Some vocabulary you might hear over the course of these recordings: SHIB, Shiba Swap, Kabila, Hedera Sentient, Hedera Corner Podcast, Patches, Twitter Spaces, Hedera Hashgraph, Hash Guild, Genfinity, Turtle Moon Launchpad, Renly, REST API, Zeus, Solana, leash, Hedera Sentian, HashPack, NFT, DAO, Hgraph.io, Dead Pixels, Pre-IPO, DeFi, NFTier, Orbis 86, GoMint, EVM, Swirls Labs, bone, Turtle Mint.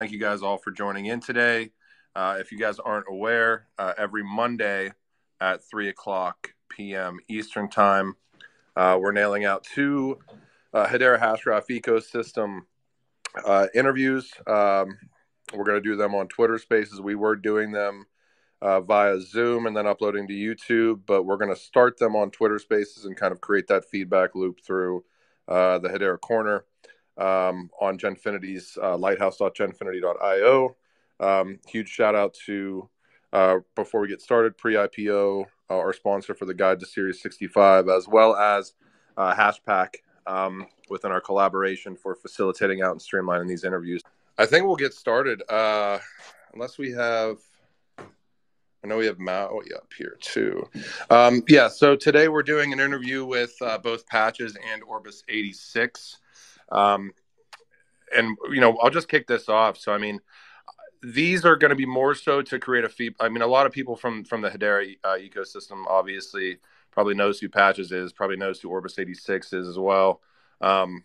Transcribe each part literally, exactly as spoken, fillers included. Thank you guys all for joining in today. Uh, if you guys aren't aware, uh, every Monday at three o'clock p m Eastern Time, uh, we're nailing out two uh, Hedera Hashgraph ecosystem uh, interviews. Um, we're going to do them on Twitter Spaces. We were doing them uh, via Zoom and then uploading to YouTube, but we're going to start them on Twitter Spaces and kind of create that feedback loop through uh, the Hedera Corner. Um, on Genfinity's uh, lighthouse dot genfinity dot i o. Um, huge shout out to, uh, before we get started, Pre-I P O, uh, our sponsor for the Guide to Series sixty-five, as well as uh, Hashpack um, within our collaboration for facilitating out and streamlining these interviews. I think we'll get started, uh, unless we have, I know we have Maui up here too. Um, yeah, so today we're doing an interview with uh, both Patches and Orbis eighty-six. Um, and, you know, I'll just kick this off. So, I mean, these are going to be more so to create a feed. I mean, a lot of people from, from the Hedera uh, ecosystem, obviously, probably knows who Patches is, probably knows who Orbis eighty-six is as well. Um,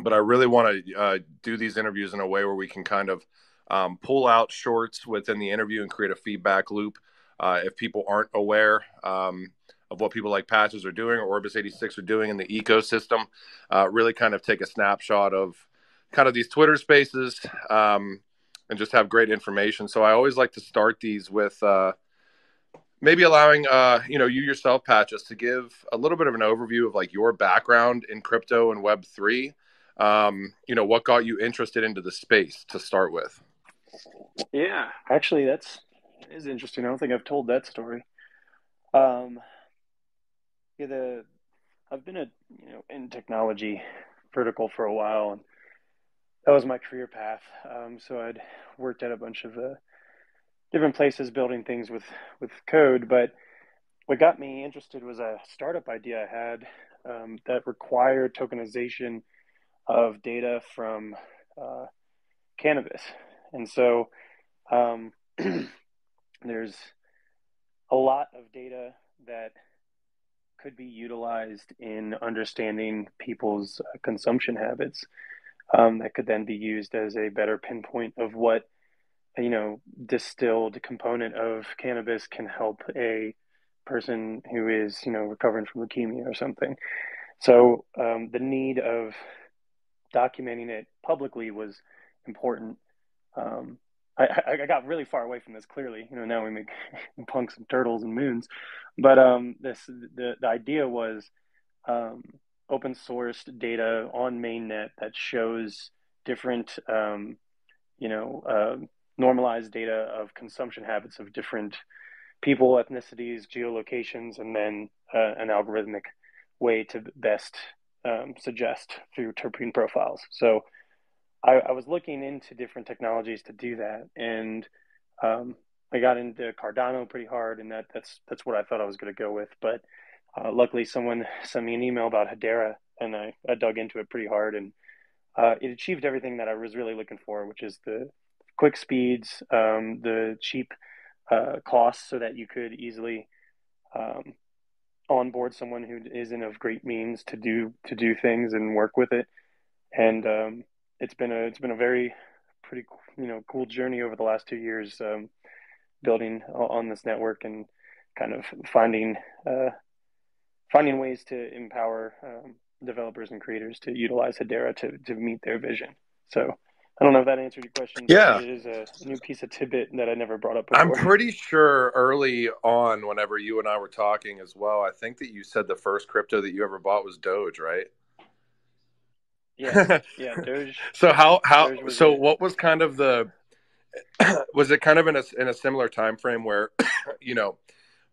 but I really want to uh, do these interviews in a way where we can kind of um, pull out shorts within the interview and create a feedback loop. Uh, if people aren't aware, um, of what people like Patches are doing or Orbis eighty-six are doing in the ecosystem, uh, really kind of take a snapshot of kind of these Twitter spaces um, and just have great information. So I always like to start these with uh, maybe allowing, uh, you know, you yourself, Patches, to give a little bit of an overview of like your background in crypto and Web three. Um, you know, what got you interested into the space to start with? Yeah, actually, that's that is interesting. I don't think I've told that story. Um Yeah, the I've been a you know in technology vertical for a while, and that was my career path. Um, so I'd worked at a bunch of uh, different places building things with with code. But what got me interested was a startup idea I had um, that required tokenization of data from uh, cannabis, and so um, there's a lot of data that could be utilized in understanding people's uh, consumption habits um, that could then be used as a better pinpoint of what, you know, distilled component of cannabis can help a person who is, you know, recovering from leukemia or something. So um, the need of documenting it publicly was important. Um, I, I got really far away from this, clearly. You know, now we make punks and turtles and moons. But um, this the, the idea was um, open sourced data on mainnet that shows different, um, you know, uh, normalized data of consumption habits of different people, ethnicities, geolocations, and then uh, an algorithmic way to best um, suggest through terpene profiles. So I, I was looking into different technologies to do that, and um, I got into Cardano pretty hard, and that, that's that's what I thought I was going to go with. But uh, luckily, someone sent me an email about Hedera, and I, I dug into it pretty hard, and uh, it achieved everything that I was really looking for, which is the quick speeds, um, the cheap uh, costs, so that you could easily um, onboard someone who isn't of great means to do to do things and work with it, and um, It's been a it's been a very pretty you know cool journey over the last two years um, building on this network and kind of finding uh, finding ways to empower um, developers and creators to utilize Hedera to to meet their vision. So I don't know if that answered your question. Yeah, it is a new piece of tidbit that I never brought up before. I'm pretty sure early on, whenever you and I were talking as well, I think that you said the first crypto that you ever bought was Doge, right? Yeah, yeah. Doge, so how how so it. What was kind of the was it kind of in a in a similar time frame where you know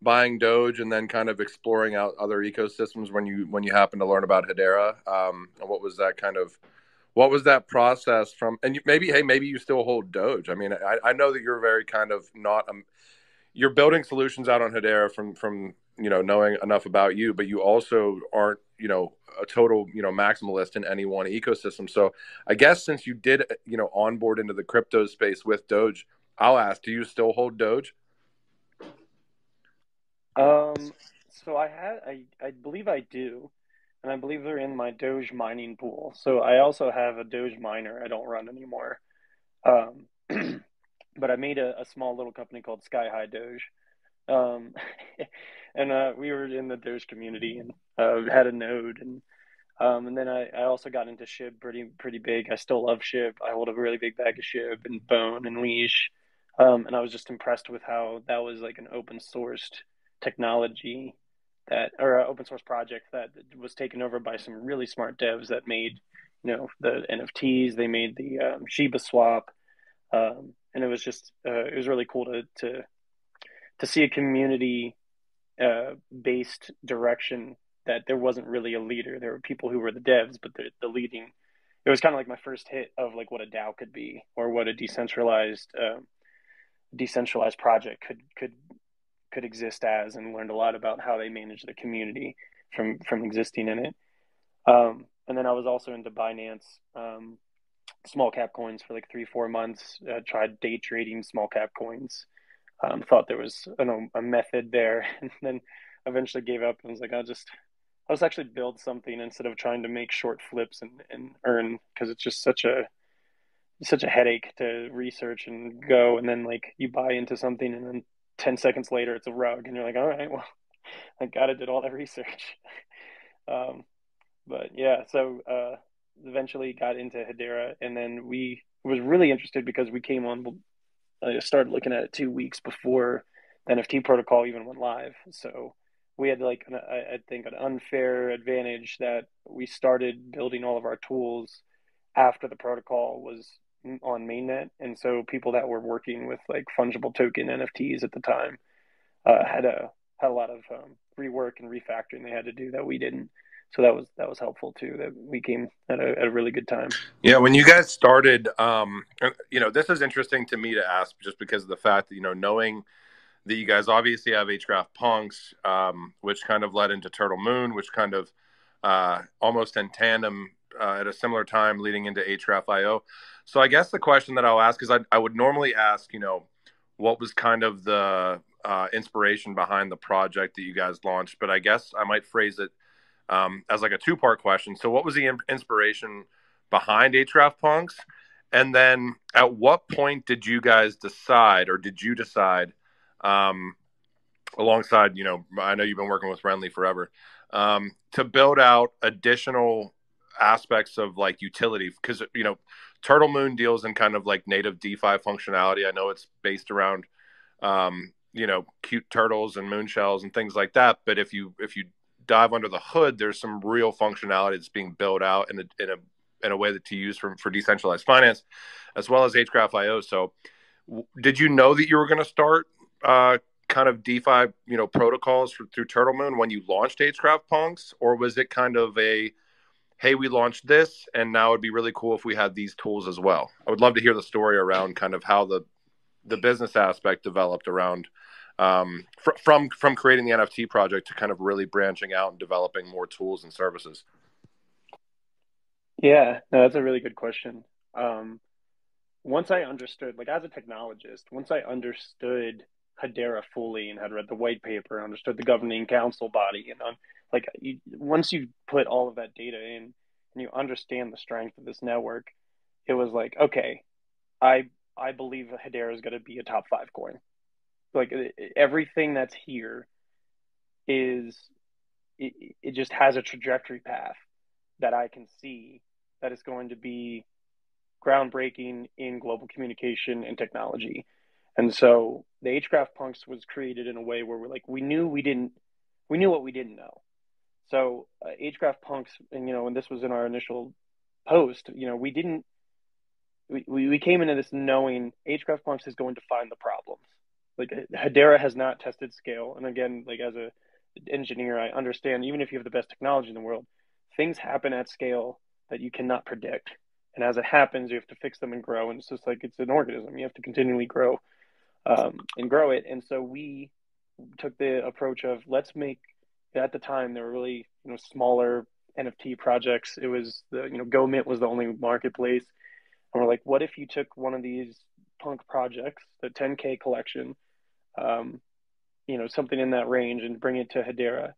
buying Doge and then kind of exploring out other ecosystems when you when you happen to learn about Hedera? Um, and what was that kind of what was that process from? And you, maybe hey, maybe you still hold Doge. I mean, I, I know that you're very kind of not um, you're building solutions out on Hedera from from you know knowing enough about you, but you also aren't, you know, a total, you know, maximalist in any one ecosystem. So I guess since you did, you know, onboard into the crypto space with Doge, I'll ask, do you still hold Doge? Um, so I had, I, I believe I do. And I believe they're in my Doge mining pool. So I also have a Doge miner I don't run anymore. Um, but I made a, a small little company called Sky High Doge. Um, and uh, we were in the Doge community and uh, had a node. And um, and then I, I also got into S H I B pretty, pretty big. I still love S H I B. I hold a really big bag of S H I B and Bone and Leash. Um, and I was just impressed with how that was like an open sourced technology that, or an open source project that was taken over by some really smart devs that made, you know, the N F Ts, they made the um, Shiba Swap. Um, and it was just, uh, it was really cool to, to, to see a community uh, based direction that there wasn't really a leader. There were people who were the devs, but the, the leading, it was kind of like my first hit of like what a DAO could be, or what a decentralized, um, decentralized project could could could exist as, and learned a lot about how they manage the community from from existing in it. Um, and then I was also into Binance um, small cap coins for like three four months. Uh, tried day trading small cap coins. Um, thought there was an, a method there, and then eventually gave up and was like, I'll just I'll just actually build something instead of trying to make short flips and and earn, because it's just such a such a headache to research and go. And then like you buy into something and then ten seconds later it's a rug and you're like, all right, well, thank God I did all that research. um, but yeah, so uh, eventually got into Hedera, and then we was really interested because we came on, I started looking at it two weeks before the N F T protocol even went live. So we had like, an, I think an unfair advantage that we started building all of our tools after the protocol was on mainnet, and so people that were working with like fungible token N F Ts at the time uh, had a had a lot of um, rework and refactoring they had to do that we didn't. So that was that was helpful too. That we came at a, at a really good time. Yeah, when you guys started, um, you know, this is interesting to me to ask just because of the fact that, you know, knowing that you guys obviously have HGraph Punks, um, which kind of led into Turtle Moon, which kind of uh, almost in tandem. Uh, at a similar time leading into H Graph dot I O. So I guess the question that I'll ask is I, I would normally ask, you know, what was kind of the uh, inspiration behind the project that you guys launched? But I guess I might phrase it um, as like a two-part question. So what was the in- inspiration behind HGraph Punks? And then at what point did you guys decide, or did you decide um, alongside, you know, I know you've been working with Renly forever, um, to build out additional aspects of like utility, because, you know, Turtle Moon deals in kind of like native DeFi functionality. I know it's based around um you know, cute turtles and moon shells and things like that, but if you if you dive under the hood, there's some real functionality that's being built out in a in a in a way that to use for, for decentralized finance, as well as H Graph dot I O. So w- did you know that you were going to start uh kind of DeFi, you know, protocols for, through Turtle Moon when you launched HGraph Punks, or was it kind of a, hey, we launched this, and now it'd be really cool if we had these tools as well? I would love to hear the story around kind of how the the business aspect developed around um, fr- from from creating the N F T project to kind of really branching out and developing more tools and services. Yeah, no, that's a really good question. Um, once I understood, like as a technologist, once I understood Hedera fully and had read the white paper, understood the governing council body, and on. Like you, once you put all of that data in and you understand the strength of this network, it was like, okay, I I believe Hedera is going to be a top five coin. Like everything that's here is, it, it just has a trajectory path that I can see that is going to be groundbreaking in global communication and technology. And so the HGraph Punks was created in a way where we're like, we knew we didn't, we knew what we didn't know. So uh, HGraph Punks, and you know, and this was in our initial post, you know, we didn't, we, we came into this knowing HGraph Punks is going to find the problems. Like Hedera has not tested scale. And again, like as a engineer, I understand, even if you have the best technology in the world, things happen at scale that you cannot predict. And as it happens, you have to fix them and grow. And it's just like, it's an organism. You have to continually grow um, and grow it. And so we took the approach of let's make, at the time, there were really, you know, smaller N F T projects. It was the, you know, GoMint was the only marketplace. And we're like, what if you took one of these punk projects, the ten K collection, um, you know, something in that range, and bring it to Hedera?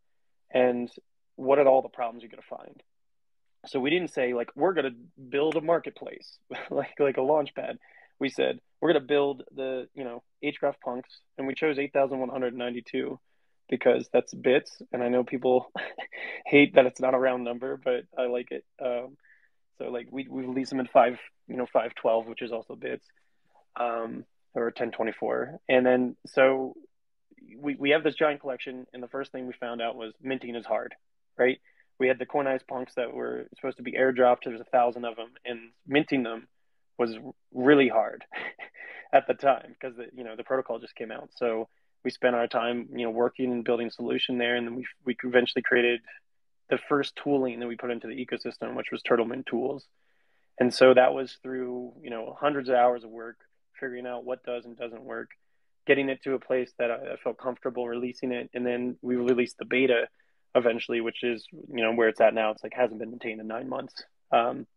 And what are all the problems you're going to find? So we didn't say like, we're going to build a marketplace, like like a launch pad. we said we're going to build the, you know, HGraph Punks, and we chose eight thousand one hundred ninety-two because that's bits. And I know people hate that it's not a round number, but I like it. Um, so like we, we release them in five, you know, five twelve, which is also bits, um, or ten twenty-four. And then, so we, we have this giant collection. And the first thing we found out was minting is hard, right? We had the coinized punks that were supposed to be airdropped. There's a thousand of them, and minting them was really hard at the time because the, you know, the protocol just came out. So we spent our time, you know, working and building a solution there. And then we, we eventually created the first tooling that we put into the ecosystem, which was Turtle Mint tools. And so that was through, you know, hundreds of hours of work, figuring out what does and doesn't work, getting it to a place that I, I felt comfortable releasing it. And then we released the beta eventually, which is, you know, where it's at now. It's like, hasn't been maintained in nine months. Um,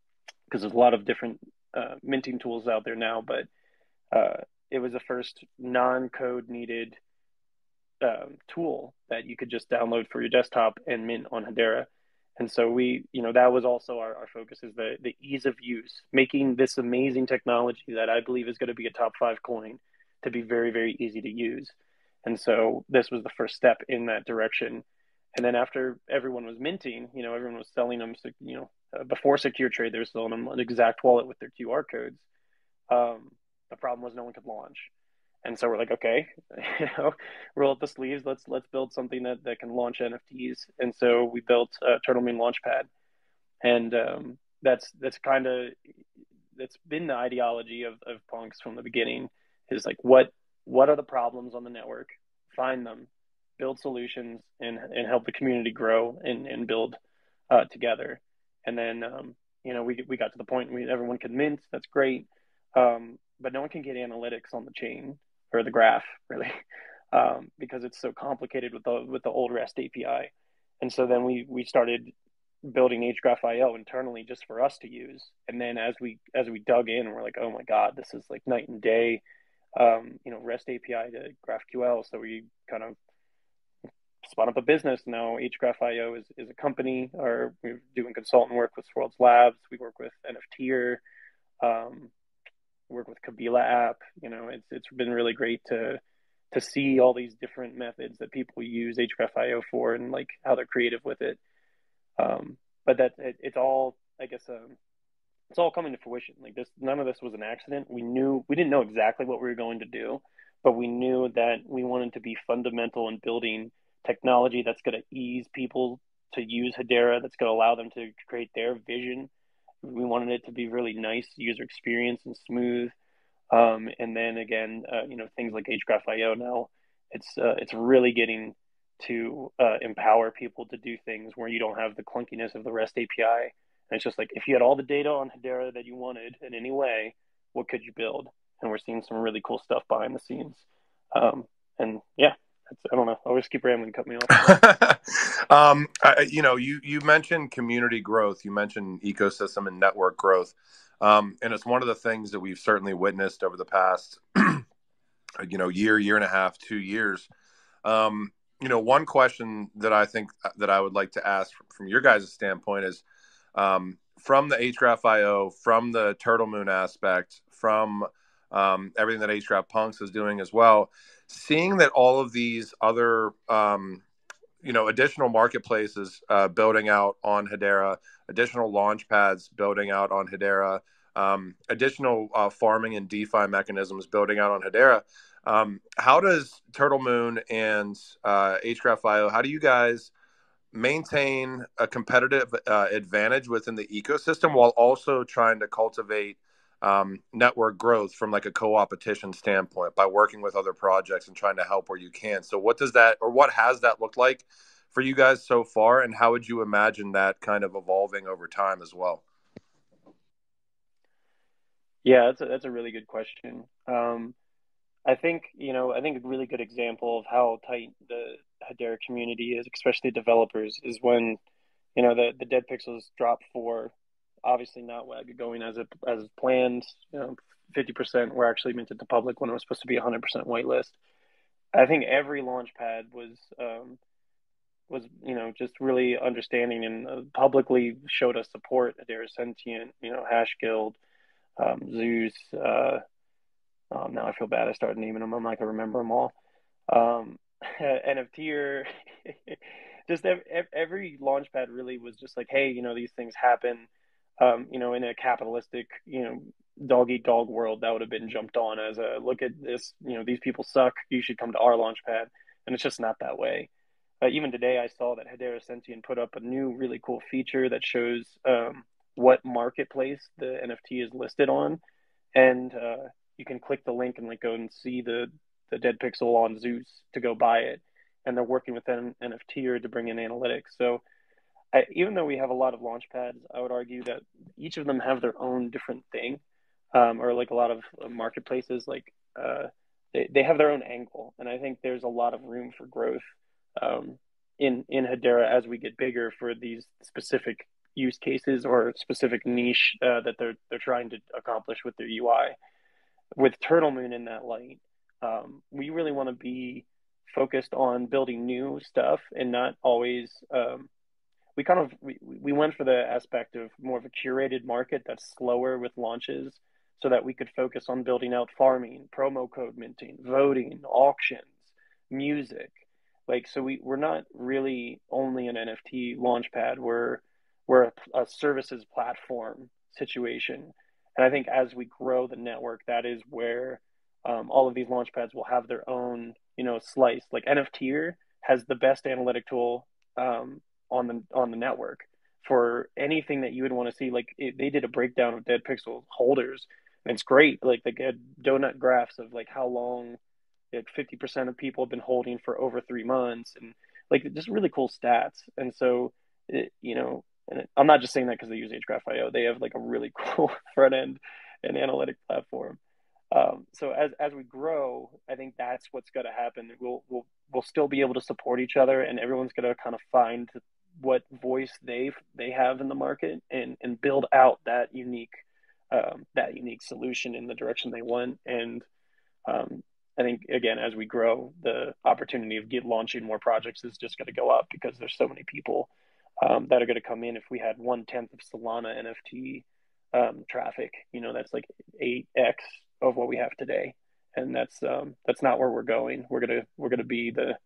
cause there's a lot of different uh, minting tools out there now, but uh, it was the first non-code needed um, tool that you could just download for your desktop and mint on Hedera. And so we, you know, that was also our, our focus, is the, the ease of use, making this amazing technology that I believe is going to be a top five coin to be very, very easy to use. And so this was the first step in that direction. And then after everyone was minting, you know, everyone was selling them, you know, uh, before Secure Trade, they were selling them an exact wallet with their Q R codes. Um, the problem was no one could launch. And so we're like, okay, you know, roll up the sleeves. Let's let's build something that, that can launch N F Ts. And so we built uh, Turtle Moon Launchpad. And um, that's that's kind of, that's been the ideology of, of Punks from the beginning, is like, what what are the problems on the network? Find them, build solutions, and, and help the community grow and, and build uh, together. And then, um, you know, we, we got to the point where everyone could mint. That's great. Um, but no one can get analytics on the chain or the graph, really, um, because it's so complicated with the, with the old REST A P I. And so then we, we started building H Graph I O internally just for us to use. And then as we, as we dug in, we're like, oh my God, this is like night and day, um, you know, REST A P I to GraphQL. So we kind of spun up a business. Now H Graph I O is, is a company, or we're doing consultant work with Swirls Labs. We work with NFTier, um, work with Kabila app. You know, it's it's been really great to to see all these different methods that people use H Graph I O for, and like how they're creative with it. Um, but that it, it's all, I guess, um, it's all coming to fruition. Like this, none of this was an accident. We knew, we didn't know exactly what we were going to do, but we knew that we wanted to be fundamental in building technology that's going to ease people to use Hedera, that's going to allow them to create their vision. We wanted it to be really nice user experience and smooth. Um, and then again, uh, you know, things like H Graph I O now, it's uh, it's really getting to uh, empower people to do things where you don't have the clunkiness of the REST A P I. And it's just like, if you had all the data on Hedera that you wanted in any way, what could you build? And we're seeing some really cool stuff behind the scenes. Um, and yeah. I don't know. I'll just keep rambling. Cut me off. um, I, you know, you, you mentioned community growth. You mentioned ecosystem and network growth. Um, and it's one of the things that we've certainly witnessed over the past, you know, year, year and a half, two years. Um, you know, one question that I think that I would like to ask from, from your guys' standpoint is um, from the H Graph I O, from the Turtle Moon aspect, from um, everything that HGraph Punks is doing as well, seeing that all of these other, um, you know, additional marketplaces uh, building out on Hedera, additional launch pads building out on Hedera, um, additional uh, farming and DeFi mechanisms building out on Hedera. Um, how does Turtle Moon and uh, H Graph I O, how do you guys maintain a competitive uh, advantage within the ecosystem while also trying to cultivate um network growth from like a co-opetition standpoint by working with other projects and trying to help where you can? So what does that, or what has that looked like for you guys so far, and how would you imagine that kind of evolving over time as well? Yeah, that's a, that's a really good question. um I think, you know, I think a really good example of how tight the Hedera community is, especially developers, is when, you know, the the Dead Pixels drop for obviously not going as it, as planned. You know, fifty percent were actually minted to public when it was supposed to be one hundred percent whitelist. I think every launch pad was, um, was you know, just really understanding and uh, publicly showed us support. Hedera Sentient, you know, Hash Guild, um, Zeus, uh, Um, now I feel bad I started naming them. I'm not going to remember them all. Um, NFTier, just ev- every launchpad really was just like, hey, you know, these things happen. Um, you know, in a capitalistic, you know, dog eat dog world, that would have been jumped on as a look at this, you know, these people suck, you should come to our launchpad. And it's just not that way. Uh, even today, I saw that Hedera Sentian put up a new really cool feature that shows um, what marketplace the N F T is listed on. And uh, you can click the link and like go and see the, the Dead Pixel on Zeus to go buy it. And they're working with an NFTier to bring in analytics. So I, even though we have a lot of launchpads, I would argue that each of them have their own different thing. Um, or like a lot of marketplaces, like uh, they, they have their own angle. And I think there's a lot of room for growth um, in, in Hedera as we get bigger for these specific use cases or specific niche uh, that they're, they're trying to accomplish with their U I. With Turtle Moon in that light, um, we really want to be focused on building new stuff and not always um, we kind of, we, we went for the aspect of more of a curated market that's slower with launches, so that we could focus on building out farming, promo code minting, voting, auctions, music. Like, so we, we're not really only an N F T launchpad, we're, we're a, a services platform situation. And I think as we grow the network, that is where um, all of these launchpads will have their own, you know, slice. Like NFTier has the best analytic tool um, on the on the network for anything that you would want to see. Like it, they did a breakdown of Dead Pixel holders. It's great, like they get donut graphs of like how long, like fifty percent of people have been holding for over three months, and like just really cool stats. And so, it, you know, and it, I'm not just saying that because they use H Graph dot I O. They have like a really cool front end and analytic platform. Um, so as as we grow, I think that's what's going to happen. We'll we'll we'll still be able to support each other, and everyone's going to kind of find what voice they they have in the market and and build out that unique. Um, that unique solution in the direction they want. And um, I think, again, as we grow, the opportunity of get launching more projects is just going to go up because there's so many people um, that are going to come in. If we had one-tenth of Solana N F T um, traffic, you know, that's like eight X of what we have today. And that's um, that's not where we're going. We're going to we're going to be the,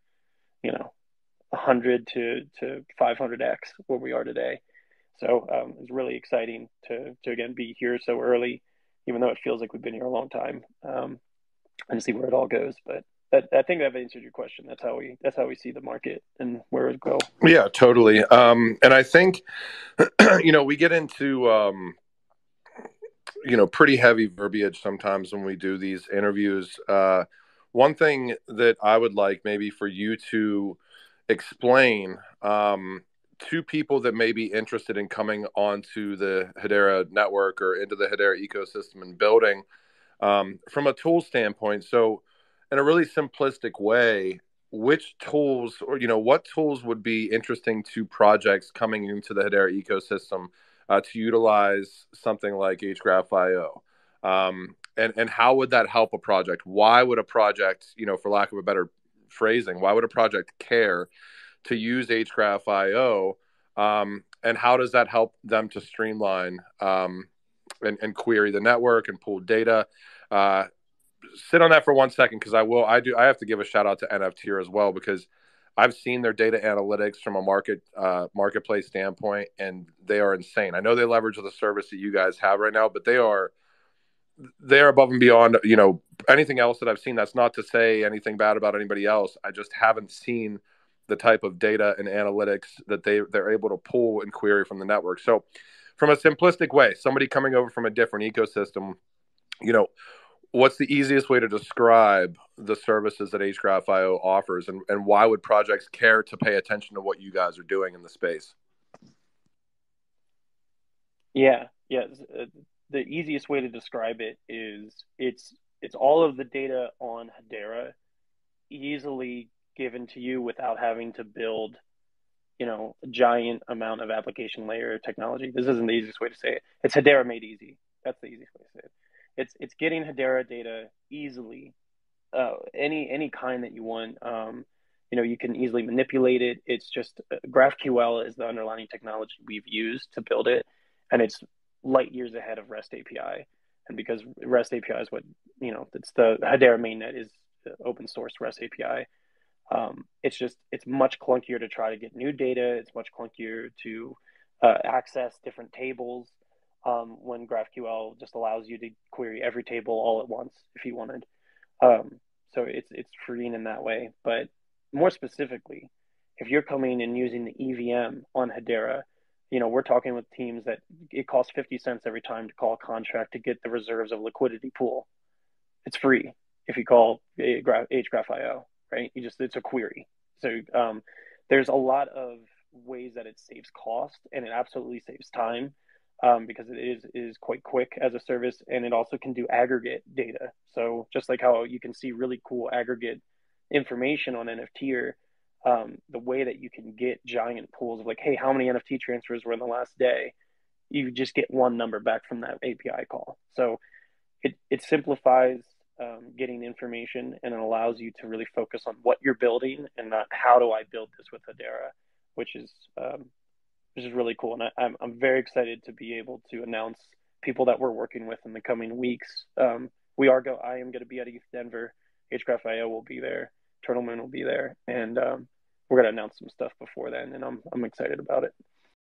you know, one hundred to five hundred X where we are today. So um, it's really exciting to, to, again, be here so early, even though it feels like we've been here a long time, um, and see where it all goes. But that, I think I've answered your question. That's how we that's how we see the market and where it goes. Yeah, totally. Um, and I think, you know, we get into, um, you know, pretty heavy verbiage sometimes when we do these interviews. Uh, one thing that I would like maybe for you to explain um to people that may be interested in coming onto the Hedera network or into the Hedera ecosystem and building um, from a tool standpoint. So in a really simplistic way, which tools or, you know, what tools would be interesting to projects coming into the Hedera ecosystem uh, to utilize something like H Graph dot I O? Um, and, and how would that help a project? Why would a project, you know, for lack of a better phrasing, why would a project care to use H Graph dot I O, um, and how does that help them to streamline um, and, and query the network and pull data? Uh, sit on that for one second, because I will. I do. I have to give a shout out to NFTier as well, because I've seen their data analytics from a market uh, marketplace standpoint, and they are insane. I know they leverage the service that you guys have right now, but they are they are above and beyond. You know, anything else that I've seen. That's not to say anything bad about anybody else. I just haven't seen the type of data and analytics that they, they're able to pull and query from the network. So from a simplistic way, somebody coming over from a different ecosystem, you know, what's the easiest way to describe the services that H Graph dot I O offers, and, and why would projects care to pay attention to what you guys are doing in the space? Yeah, yeah. The easiest way to describe it is it's it's all of the data on Hedera easily given to you without having to build, you know, a giant amount of application layer technology. This isn't the easiest way to say it. It's Hedera made easy. That's the easiest way to say it. It's it's getting Hedera data easily, uh, any any kind that you want. Um, you know, you can easily manipulate it. It's just uh, GraphQL is the underlying technology we've used to build it, and it's light years ahead of REST A P I. and because REST A P I is what, you know, it's the Hedera mainnet is the open source REST A P I. Um, it's just, it's much clunkier to try to get new data. It's much clunkier to uh, access different tables um, when GraphQL just allows you to query every table all at once if you wanted. Um, so it's, it's freeing in that way. But more specifically, if you're coming and using the E V M on Hedera, you know, we're talking with teams that it costs fifty cents every time to call a contract to get the reserves of liquidity pool. It's free if you call H graph dot I O, right? You just, it's a query. So um, there's a lot of ways that it saves cost, and it absolutely saves time um, because it is, it is quite quick as a service, and it also can do aggregate data. So just like how you can see really cool aggregate information on NFTier, Um, the way that you can get giant pools of like, hey, how many N F T transfers were in the last day? You just get one number back from that A P I call. So it, it simplifies um, getting information, and it allows you to really focus on what you're building and not how do I build this with Hedera, which is um, which is really cool. And I, I'm, I'm very excited to be able to announce people that we're working with in the coming weeks. Um, we are go. I am going to be at East Denver. H graph dot I O will be there. Turtle Moon will be there, and um, we're gonna announce some stuff before then, and I'm I'm excited about it.